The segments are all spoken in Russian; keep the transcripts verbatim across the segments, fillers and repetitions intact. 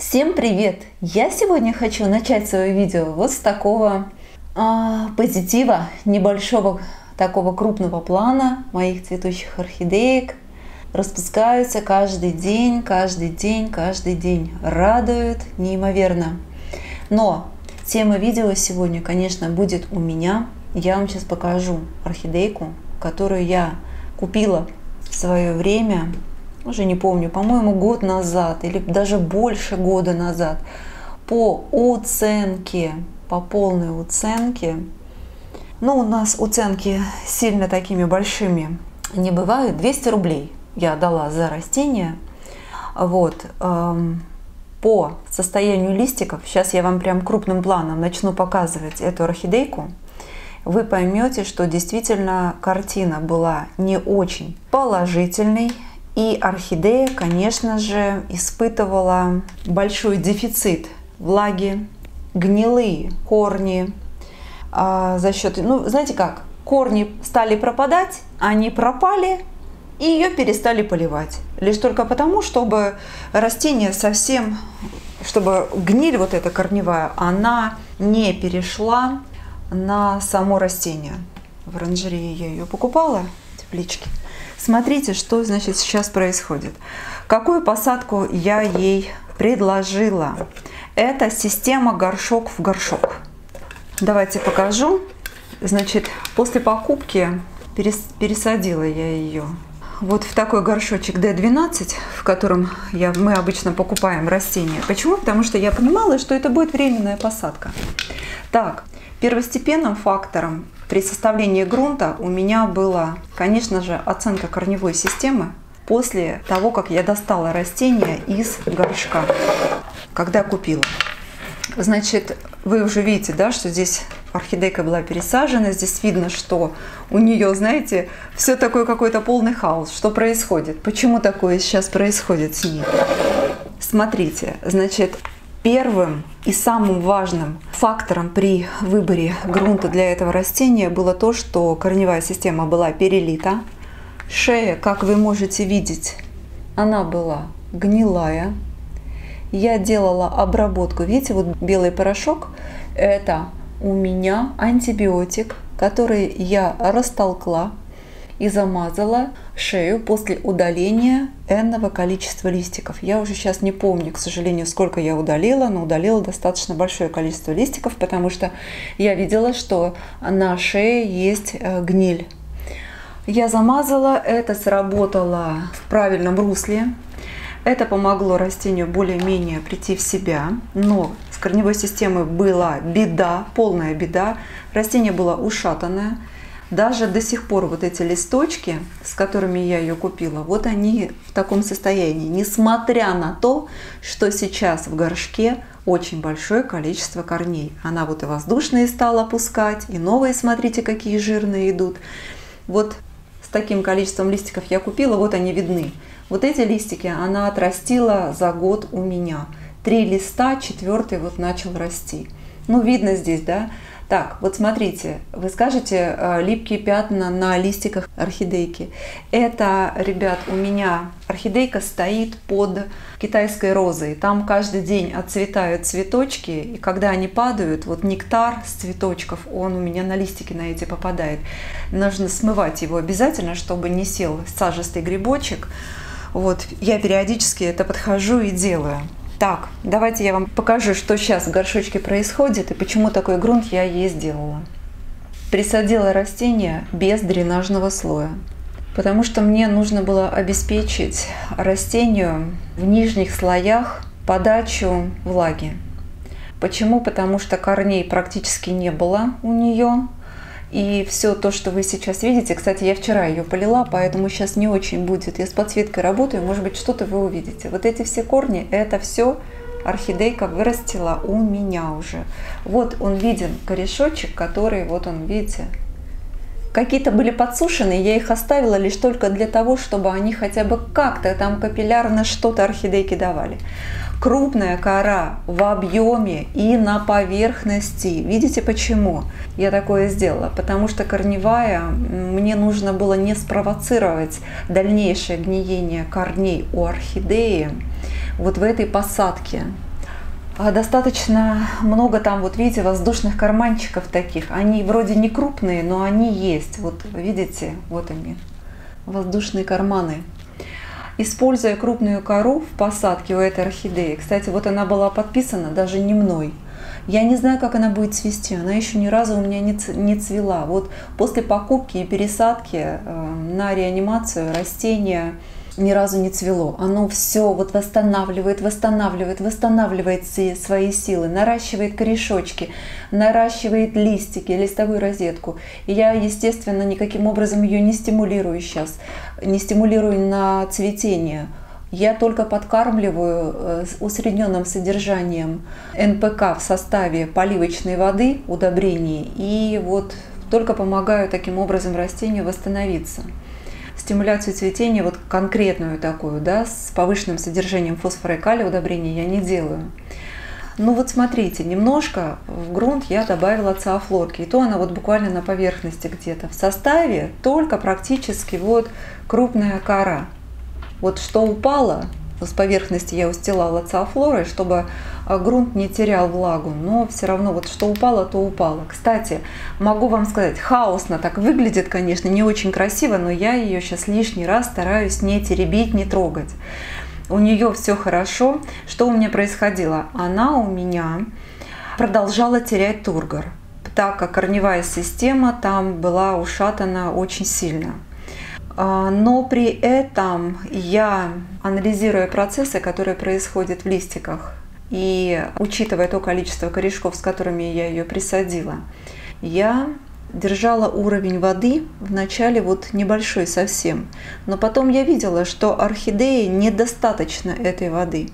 Всем привет! Я сегодня хочу начать свое видео вот с такого э, позитива, небольшого такого крупного плана моих цветущих орхидеек. Распускаются каждый день, каждый день, каждый день. Радуют неимоверно. Но тема видео сегодня, конечно, будет у меня. Я вам сейчас покажу орхидейку, которую я купила в свое время. Уже не помню, по-моему, год назад или даже больше года назад, по оценке, по полной оценке. Ну, у нас оценки сильно такими большими не бывают. двести рублей я отдала за растение. Вот. По состоянию листиков, сейчас я вам прям крупным планом начну показывать эту орхидейку. Вы поймете, что действительно картина была не очень положительной. И орхидея, конечно же, испытывала большой дефицит влаги, гнилые корни. А за счет, ну, знаете как, корни стали пропадать, они пропали, и ее перестали поливать. Лишь только потому, чтобы растение совсем, чтобы гниль вот эта корневая, она не перешла на само растение. В оранжерее я ее покупала, теплички. Смотрите, что значит сейчас происходит. Какую посадку я ей предложила? Это система горшок в горшок. Давайте покажу. Значит, после покупки пересадила я ее вот в такой горшочек дэ двенадцать, в котором я, мы обычно покупаем растения. Почему? Потому что я понимала, что это будет временная посадка. Так, первостепенным фактором при составлении грунта у меня была, конечно же, оценка корневой системы после того, как я достала растение из горшка, когда купила. Значит, вы уже видите, да, что здесь орхидейка была пересажена, здесь видно, что у нее, знаете, все такое какой-то полный хаос. Что происходит? Почему такое сейчас происходит с ней? Смотрите, значит, первым и самым важным фактором при выборе грунта для этого растения было то, что корневая система была перелита. Шея, как вы можете видеть, она была гнилая. Я делала обработку. Видите, вот белый порошок – это у меня антибиотик, который я растолкла и замазала шею после удаления энного количества листиков. Я уже сейчас не помню, к сожалению, сколько я удалила, но удалила достаточно большое количество листиков, потому что я видела, что на шее есть гниль. Я замазала, это сработало в правильном русле. Это помогло растению более-менее прийти в себя, но с корневой системой была беда, полная беда. Растение было ушатанное. Даже до сих пор вот эти листочки, с которыми я ее купила, вот они в таком состоянии, несмотря на то, что сейчас в горшке очень большое количество корней. Она вот и воздушные стала пускать, и новые, смотрите, какие жирные идут. Вот с таким количеством листиков я купила, вот они видны. Вот эти листики она отрастила за год у меня. Три листа, четвертый вот начал расти. Ну, видно здесь, да? Так, вот смотрите, вы скажете, липкие пятна на листиках орхидейки. Это, ребят, у меня орхидейка стоит под китайской розой. Там каждый день отцветают цветочки, и когда они падают, вот нектар с цветочков, он у меня на листики на эти попадает. Нужно смывать его обязательно, чтобы не сел сажистый грибочек. Вот, я периодически это подхожу и делаю. Так, давайте я вам покажу, что сейчас в горшочке происходит и почему такой грунт я ей сделала. Присадила растение без дренажного слоя, потому что мне нужно было обеспечить растению в нижних слоях подачу влаги. Почему? Потому что корней практически не было у нее. И все то, что вы сейчас видите, кстати, я вчера ее полила, поэтому сейчас не очень будет. Я с подсветкой работаю, может быть, что-то вы увидите. Вот эти все корни, это все орхидейка вырастила у меня уже. Вот он виден, корешочек, который, вот он, видите, какие-то были подсушены, я их оставила лишь только для того, чтобы они хотя бы как-то там капиллярно что-то орхидейки давали. Крупная кора в объеме и на поверхности. Видите, почему я такое сделала? Потому что корневая, мне нужно было не спровоцировать дальнейшее гниение корней у орхидеи вот в этой посадке. Достаточно много там, вот видите, воздушных карманчиков таких. Они вроде не крупные, но они есть. Вот видите, вот они, воздушные карманы. Используя крупную кору в посадке у этой орхидеи, кстати, вот она была подписана даже не мной. Я не знаю, как она будет цвести, она еще ни разу у меня не цвела. Вот после покупки и пересадки на реанимацию растения ни разу не цвело. Оно все вот восстанавливает, восстанавливает, восстанавливает свои силы, наращивает корешочки, наращивает листики, листовую розетку. И я, естественно, никаким образом ее не стимулирую сейчас, не стимулирую на цветение. Я только подкармливаю с усредненным содержанием эн пэ ка в составе поливочной воды, удобрений, и вот только помогаю таким образом растению восстановиться. Стимуляцию цветения, вот конкретную такую, да, с повышенным содержанием фосфора и калия удобрений я не делаю. Ну вот смотрите, немножко в грунт я добавила циафлорки, и то она вот буквально на поверхности где-то. В составе только практически вот крупная кора. Вот что упало, с поверхности я устилала циафлорой, чтобы грунт не терял влагу, но все равно вот что упало, то упало. Кстати, могу вам сказать, хаосно так выглядит, конечно, не очень красиво, но я ее сейчас лишний раз стараюсь не теребить, не трогать. У нее все хорошо. Что у меня происходило? Она у меня продолжала терять тургор, так как корневая система там была ушатана очень сильно. Но при этом я, анализируя процессы, которые происходят в листиках, и учитывая то количество корешков, с которыми я ее присадила, я держала уровень воды вначале вот небольшой совсем. Но потом я видела, что орхидеи недостаточно этой воды,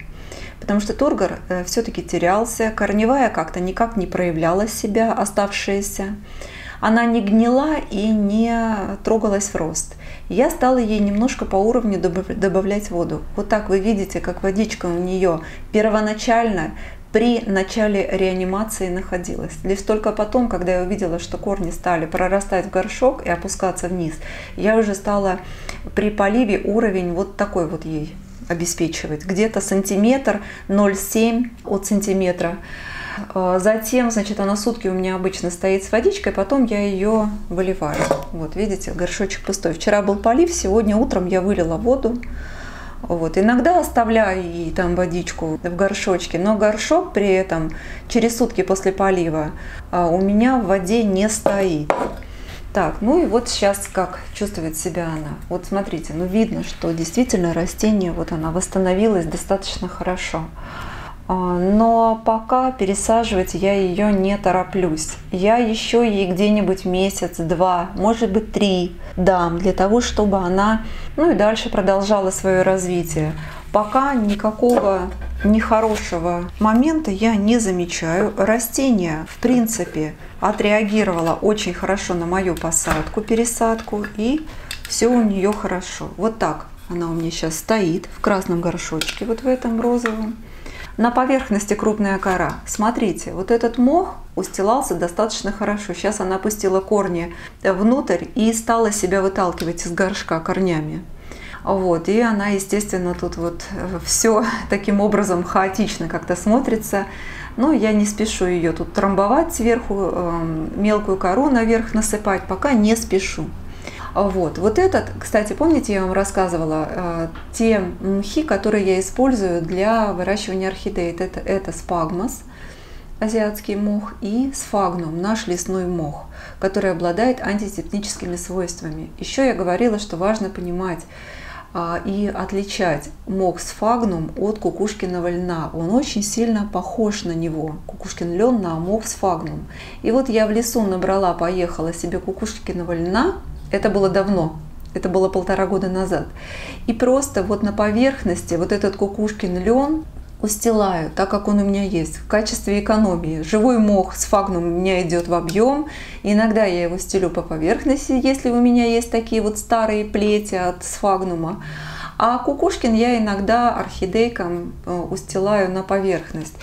потому что тургор все-таки терялся, корневая как-то никак не проявляла себя, оставшаяся. Она не гнила и не трогалась в рост. Я стала ей немножко по уровню добавлять воду. Вот так вы видите, как водичка у нее первоначально при начале реанимации находилась. Лишь только потом, когда я увидела, что корни стали прорастать в горшок и опускаться вниз, я уже стала при поливе уровень вот такой вот ей обеспечивать. Где-то сантиметр, ноль целых семь десятых от сантиметра. Затем, значит, она сутки у меня обычно стоит с водичкой, потом я ее выливаю. Вот, видите, горшочек пустой. Вчера был полив, сегодня утром я вылила воду. Вот, иногда оставляю ей там водичку в горшочке, но горшок при этом через сутки после полива у меня в воде не стоит. Так, ну и вот сейчас как чувствует себя она. Вот смотрите, ну видно, что действительно растение, вот она восстановилась достаточно хорошо. Но пока пересаживать я ее не тороплюсь. Я еще ей где-нибудь месяц, два, может быть три дам, для того, чтобы она, ну и дальше продолжала свое развитие. Пока никакого нехорошего момента я не замечаю. Растение, в принципе, отреагировало очень хорошо на мою посадку, пересадку, и все у нее хорошо. Вот так она у меня сейчас стоит в красном горшочке, вот в этом розовом. На поверхности крупная кора. Смотрите, вот этот мох устилался достаточно хорошо. Сейчас она опустила корни внутрь и стала себя выталкивать из горшка корнями. Вот, и она, естественно, тут вот все таким образом хаотично как-то смотрится. Но я не спешу ее тут трамбовать сверху, мелкую кору наверх насыпать, пока не спешу. Вот. Вот этот, кстати, помните, я вам рассказывала, те мхи, которые я использую для выращивания орхидей. Это, это спагмос, азиатский мох, и сфагнум, наш лесной мох, который обладает антисептическими свойствами. Еще я говорила, что важно понимать и отличать мох сфагнум от кукушкиного льна. Он очень сильно похож на него, кукушкин лен на мох сфагнум. И вот я в лесу набрала, поехала себе кукушкиного льна. Это было давно, это было полтора года назад. И просто вот на поверхности вот этот кукушкин лен устилаю, так как он у меня есть, в качестве экономии. Живой мох сфагнум у меня идет в объем. Иногда я его стелю по поверхности, если у меня есть такие вот старые плети от сфагнума. А кукушкин я иногда орхидейкам устилаю на поверхность.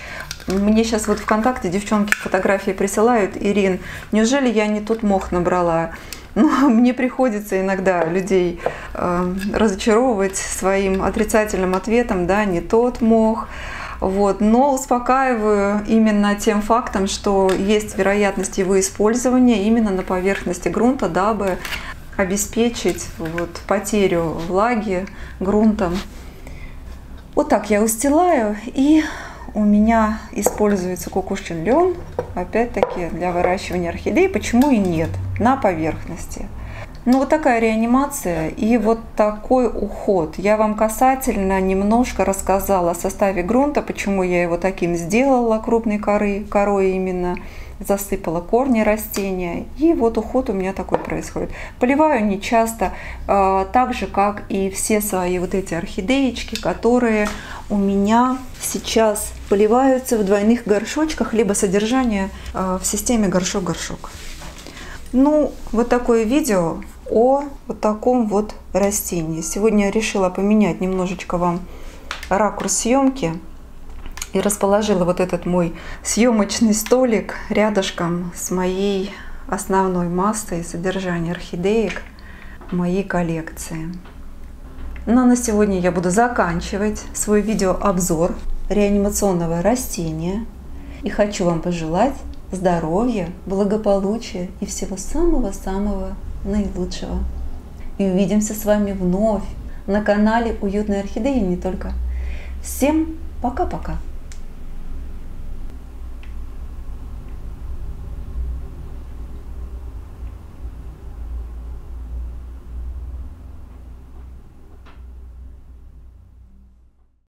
Мне сейчас вот ВКонтакте девчонки фотографии присылают. Ирин, неужели я не тут мох набрала? Но мне приходится иногда людей э, разочаровывать своим отрицательным ответом, да, не тот мох. Вот. Но успокаиваю именно тем фактом, что есть вероятность его использования именно на поверхности грунта, дабы обеспечить вот потерю влаги грунтом. Вот так я устилаю, и у меня используется кукушкин лен, опять-таки для выращивания орхидей, почему и нет, на поверхности. Ну вот такая реанимация и вот такой уход. Я вам касательно немножко рассказала о составе грунта, почему я его таким сделала, крупной коры, корой именно, засыпала корни растения. И вот уход у меня такой происходит. Поливаю не часто, э, так же как и все свои вот эти орхидеечки, которые у меня сейчас поливаются в двойных горшочках, либо содержание э, в системе горшок-горшок. Ну, вот такое видео о вот таком вот растении. Сегодня я решила поменять немножечко вам ракурс съемки и расположила вот этот мой съемочный столик рядышком с моей основной массой содержания орхидеек моей коллекции. Но на сегодня я буду заканчивать свой видеообзор реанимационного растения и хочу вам пожелать здоровья, благополучия и всего самого-самого наилучшего. И увидимся с вами вновь на канале «Уютные орхидеи и не только». Всем пока-пока!